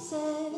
sait.